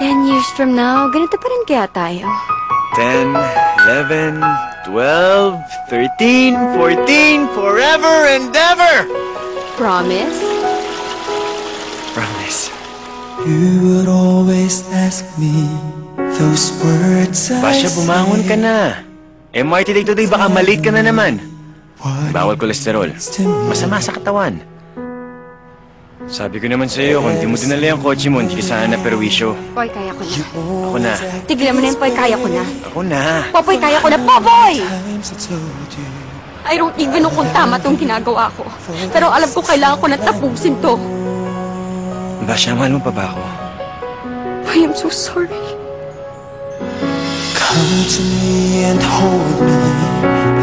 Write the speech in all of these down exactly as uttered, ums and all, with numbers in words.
Ten years from now, ganito pa rin kaya tayo. Ten, eleven, twelve, thirteen, fourteen, forever and ever! Promise? Promise. You would always ask me those words I say. Pasha, bumangon ka na. M R T Day today, baka malate ka na naman. Bawal kolesterol. Masama sa katawan. Sabi ko naman sa'yo, kung di mo dinala yung kotse mo, hindi ka sana perwisyo. Poy, kaya ko na. Ako na. Tigilan mo na yung Poy, kaya ko na. Ako na. Popoy, kaya ko na. Popoy! I don't even know kung tama itong ginagawa ko. Pero alam ko kailangan ko na tapusin to. Basha, mahal mo pa ba ako? I am so sorry. Come to me and hold me,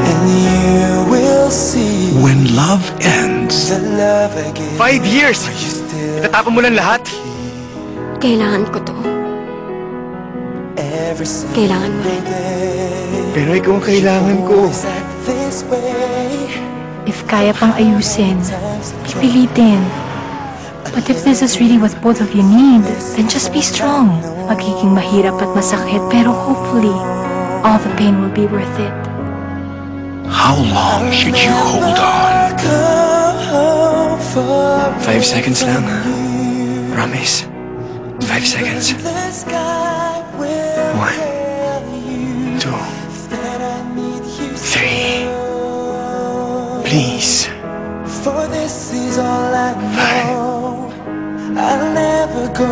and you will see. When love ends, five years! Itatapon mo lang lahat? Kailangan ko to. Kailangan mo rin. Pero ikaw ang kailangan ko. If kaya pang ayusin, ipilitin. But if this is really what both of you need, then just be strong. Magiging mahirap at masakit, pero hopefully, all the pain will be worth it. How long should you hold on? Five seconds lang. Promise. Five seconds. One. Two. Three. Please. Five. I'll never go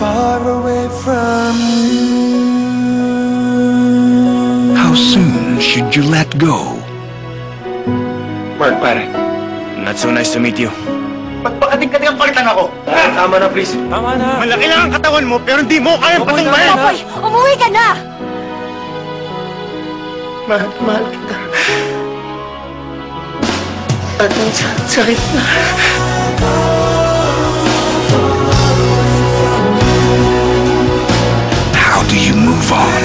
far away from you. How soon should you let go? Mark, pare. Not so nice to meet you. Magpakating-kating ang palitan ako. Ah, tama na, please. Tama na. Malaki lang ang katawan mo, pero hindi mo kaya patumbayan. Popoy, umuwi ka na! Mahal, mahal kita. At ang sakit na. Do you move on?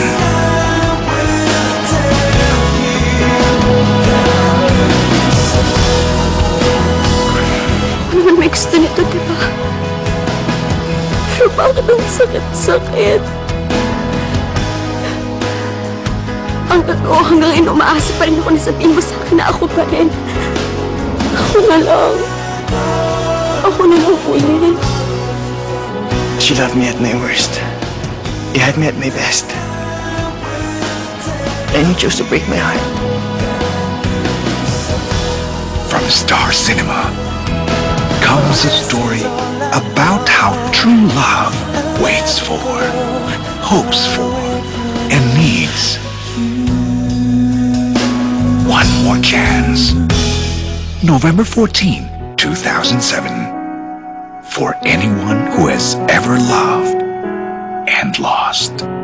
Ano man may gusto nito, diba? Pero bakit ang sakit-sakit? Ang totoo, hanggang inumaasa pa rin ako na sabihin mo sa akin na ako pa rin. Ako na lang. Ako na lang po yun. She loved me at my worst. You had me at my best, and you chose to break my heart. From Star Cinema comes a story about how true love waits for, hopes for, and needs one more chance. November fourteenth, two thousand seven. For anyone who has ever loved and lost.